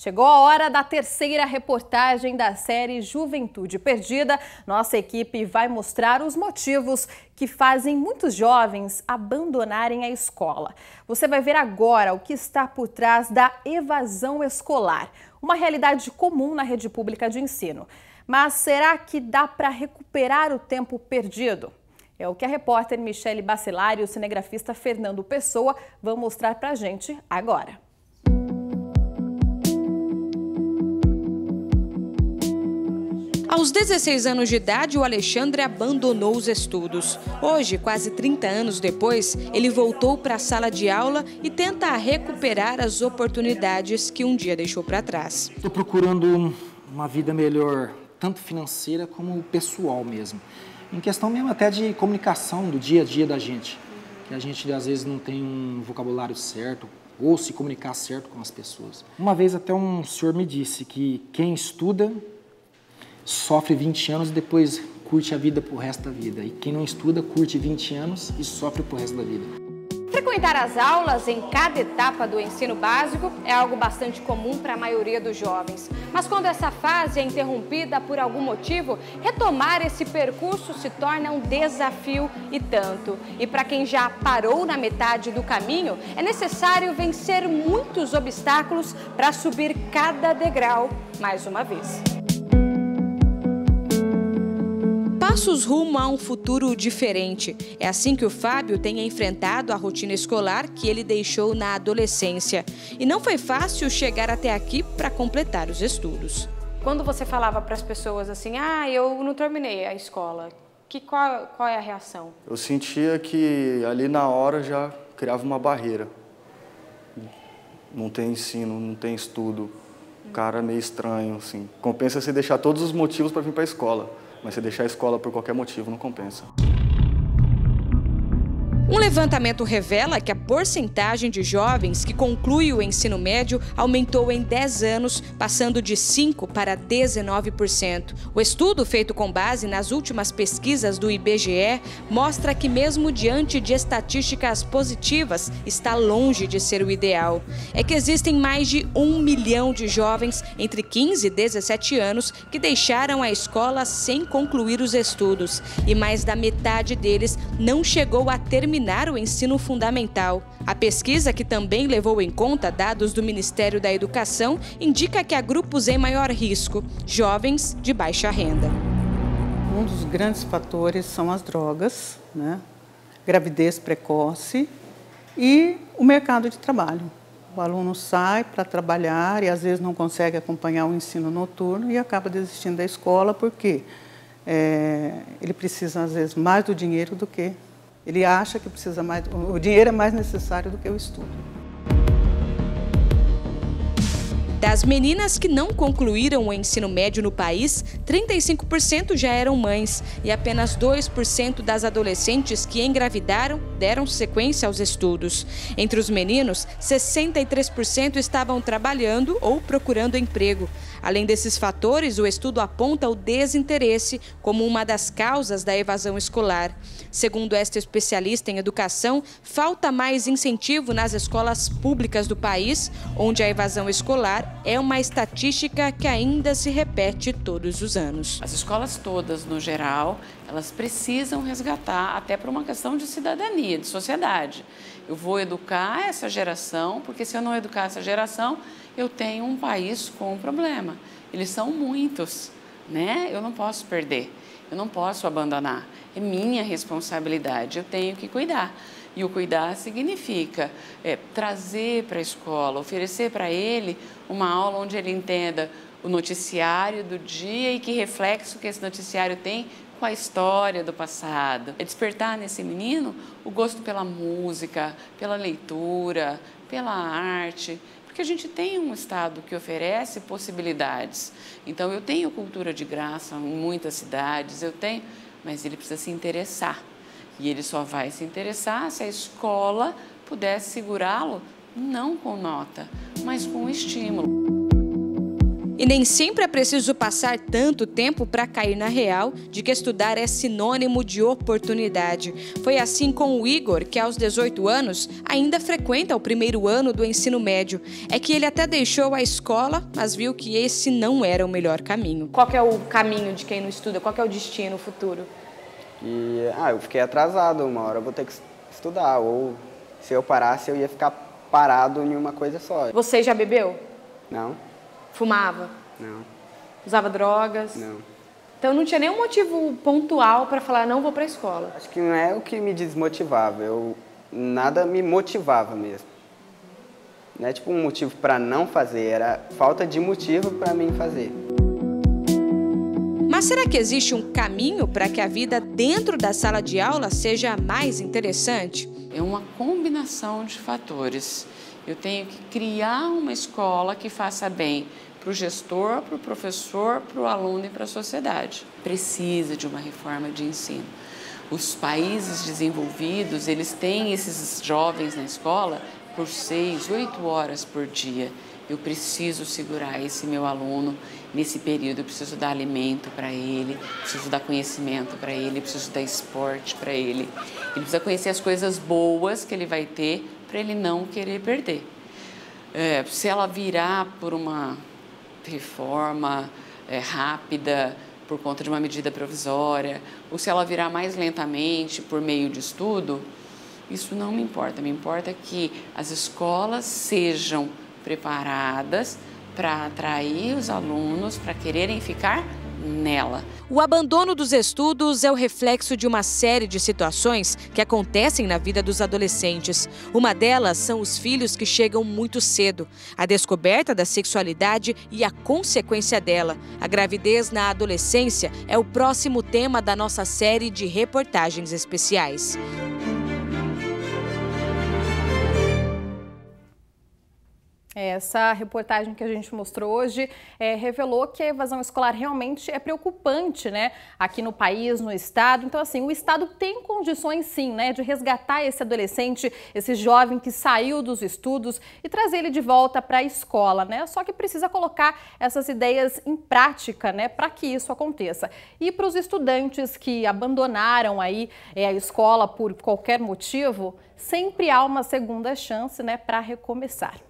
Chegou a hora da terceira reportagem da série Juventude Perdida. Nossa equipe vai mostrar os motivos que fazem muitos jovens abandonarem a escola. Você vai ver agora o que está por trás da evasão escolar, uma realidade comum na rede pública de ensino. Mas será que dá para recuperar o tempo perdido? É o que a repórter Michele Bacelari e o cinegrafista Fernando Pessoa vão mostrar para a gente agora. Aos 16 anos de idade, o Alexandre abandonou os estudos. Hoje, quase 30 anos depois, ele voltou para a sala de aula e tenta recuperar as oportunidades que um dia deixou para trás. Estou procurando uma vida melhor, tanto financeira como pessoal mesmo. Em questão mesmo até de comunicação do dia a dia da gente. Que a gente, às vezes, não tem um vocabulário certo ou se comunicar certo com as pessoas. Uma vez até um senhor me disse que quem estuda sofre 20 anos e depois curte a vida pro resto da vida. E quem não estuda curte 20 anos e sofre pro resto da vida. Frequentar as aulas em cada etapa do ensino básico é algo bastante comum para a maioria dos jovens. Mas quando essa fase é interrompida por algum motivo, retomar esse percurso se torna um desafio e tanto. E para quem já parou na metade do caminho, é necessário vencer muitos obstáculos para subir cada degrau mais uma vez. Passos rumo a um futuro diferente. É assim que o Fábio tem enfrentado a rotina escolar que ele deixou na adolescência. E não foi fácil chegar até aqui para completar os estudos. Quando você falava para as pessoas assim, eu não terminei a escola, qual é a reação? Eu sentia que ali na hora já criava uma barreira. Não tem ensino, não tem estudo. O cara é meio estranho, assim. Compensa você deixar todos os motivos para vir para a escola. Mas se deixar a escola por qualquer motivo, não compensa. Um levantamento revela que a porcentagem de jovens que conclui o ensino médio aumentou em 10 anos, passando de 5% para 19%. O estudo feito com base nas últimas pesquisas do IBGE mostra que mesmo diante de estatísticas positivas, está longe de ser o ideal. É que existem mais de 1 milhão de jovens entre 15 e 17 anos que deixaram a escola sem concluir os estudos. E mais da metade deles não chegou a terminar o ensino fundamental. A pesquisa, que também levou em conta dados do Ministério da Educação, indica que há grupos em maior risco, jovens de baixa renda. Um dos grandes fatores são as drogas, né? Gravidez precoce e o mercado de trabalho. O aluno sai para trabalhar e às vezes não consegue acompanhar o ensino noturno e acaba desistindo da escola porque ele precisa às vezes mais do dinheiro do que... Ele acha que precisa mais, o dinheiro é mais necessário do que o estudo. Das meninas que não concluíram o ensino médio no país, 35% já eram mães e apenas 2% das adolescentes que engravidaram deram sequência aos estudos. Entre os meninos, 63% estavam trabalhando ou procurando emprego. Além desses fatores, o estudo aponta o desinteresse como uma das causas da evasão escolar. Segundo esta especialista em educação, falta mais incentivo nas escolas públicas do país, onde a evasão escolar é uma estatística que ainda se repete todos os anos. As escolas todas, no geral, elas precisam resgatar, até por uma questão de cidadania, de sociedade. Eu vou educar essa geração, porque se eu não educar essa geração, eu tenho um país com um problema. Eles são muitos, né? Eu não posso perder, eu não posso abandonar. É minha responsabilidade, eu tenho que cuidar. E o cuidar significa trazer para a escola, oferecer para ele uma aula onde ele entenda o noticiário do dia e que reflexo que esse noticiário tem com a história do passado. É despertar nesse menino o gosto pela música, pela leitura, pela arte, porque a gente tem um estado que oferece possibilidades. Então, eu tenho cultura de graça em muitas cidades, eu tenho, mas ele precisa se interessar. E ele só vai se interessar se a escola puder segurá-lo, não com nota, mas com estímulo. E nem sempre é preciso passar tanto tempo para cair na real de que estudar é sinônimo de oportunidade. Foi assim com o Igor, que aos 18 anos ainda frequenta o primeiro ano do ensino médio. É que ele até deixou a escola, mas viu que esse não era o melhor caminho. Qual que é o caminho de quem não estuda? Qual que é o destino, o futuro? Eu fiquei atrasado, uma hora eu vou ter que estudar, ou se eu parasse eu ia ficar parado em uma coisa só. Você já bebeu? Não. Fumava? Não. Usava drogas? Não. Então não tinha nenhum motivo pontual para falar, não vou para a escola? Acho que não é o que me desmotivava, nada me motivava mesmo. Não é tipo um motivo para não fazer, era falta de motivo para mim fazer. Mas será que existe um caminho para que a vida dentro da sala de aula seja mais interessante? É uma combinação de fatores. Eu tenho que criar uma escola que faça bem para o gestor, para o professor, para o aluno e para a sociedade. Precisa de uma reforma de ensino. Os países desenvolvidos, eles têm esses jovens na escola por 6, 8 horas por dia. Eu preciso segurar esse meu aluno nesse período, eu preciso dar alimento para ele, preciso dar conhecimento para ele, preciso dar esporte para ele. Ele precisa conhecer as coisas boas que ele vai ter para ele não querer perder. Se ela virar por uma reforma rápida, por conta de uma medida provisória, ou se ela virar mais lentamente por meio de estudo, isso não me importa. Me importa que as escolas sejam preparadas para atrair os alunos, para quererem ficar nela. O abandono dos estudos é o reflexo de uma série de situações que acontecem na vida dos adolescentes. Uma delas são os filhos que chegam muito cedo, a descoberta da sexualidade e a consequência dela. A gravidez na adolescência é o próximo tema da nossa série de reportagens especiais. Essa reportagem que a gente mostrou hoje revelou que a evasão escolar realmente é preocupante, né? Aqui no país, no estado. Então, assim, o estado tem condições, sim, né, de resgatar esse adolescente, esse jovem que saiu dos estudos e trazer ele de volta para a escola, né? Só que precisa colocar essas ideias em prática, né, para que isso aconteça. E para os estudantes que abandonaram aí a escola por qualquer motivo, sempre há uma segunda chance, né, para recomeçar.